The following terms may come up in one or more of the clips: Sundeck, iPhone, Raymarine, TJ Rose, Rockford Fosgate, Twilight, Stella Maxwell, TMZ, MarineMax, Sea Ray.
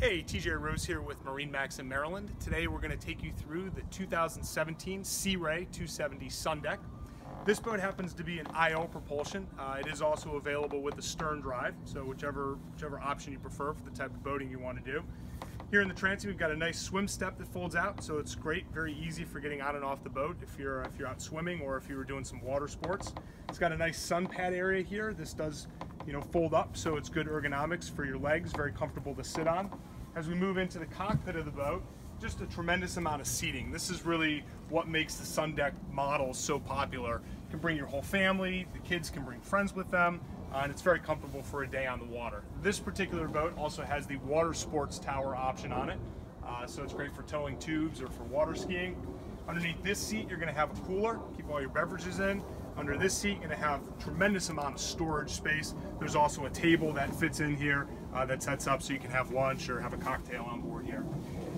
Hey, TJ Rose here with MarineMax in Maryland. Today we're going to take you through the 2017 Sea Ray 270 Sundeck. This boat happens to be an IO propulsion. It is also available with a stern drive, so whichever option you prefer for the type of boating you want to do. Here in the transom, we've got a nice swim step that folds out, so it's great, very easy for getting on and off the boat if you're out swimming or if you were doing some water sports. It's got a nice sun pad area here. This does, you know, fold up, so it's good ergonomics for your legs, very comfortable to sit on. As we move into the cockpit of the boat, just a tremendous amount of seating. This is really what makes the Sundeck model so popular. You can bring your whole family, the kids can bring friends with them, and it's very comfortable for a day on the water. This particular boat also has the water sports tower option on it, so it's great for towing tubes or for water skiing. Underneath this seat, you're going to have a cooler, keep all your beverages in. Under this seat, you're going to have a tremendous amount of storage space. There's also a table that fits in here that sets up so you can have lunch or have a cocktail on board here.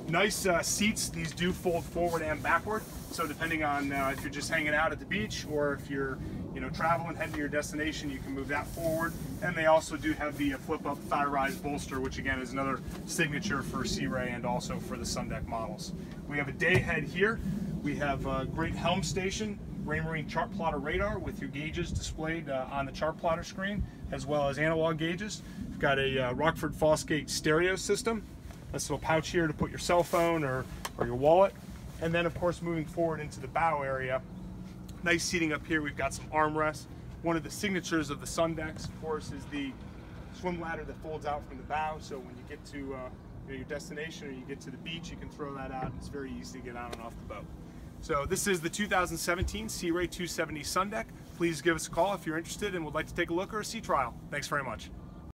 Nice seats. These do fold forward and backward, so depending on if you're just hanging out at the beach or if you're traveling, heading to your destination, you can move that forward. And they also do have the flip-up thigh-rise bolster, which again is another signature for Sea Ray and also for the Sundeck models. We have a day head here. We have a great helm station, Raymarine chart plotter radar with your gauges displayed on the chart plotter screen, as well as analog gauges. We've got a Rockford Fosgate stereo system, this little pouch here to put your cell phone or your wallet. And then of course moving forward into the bow area, nice seating up here. We've got some armrests. One of the signatures of the Sundecks, of course, is the swim ladder that folds out from the bow, so when you get to your destination or you get to the beach, you can throw that out. It's very easy to get on and off the boat. So this is the 2017 Sea Ray 270 Sundeck. Please give us a call if you're interested and would like to take a look or a sea trial. Thanks very much.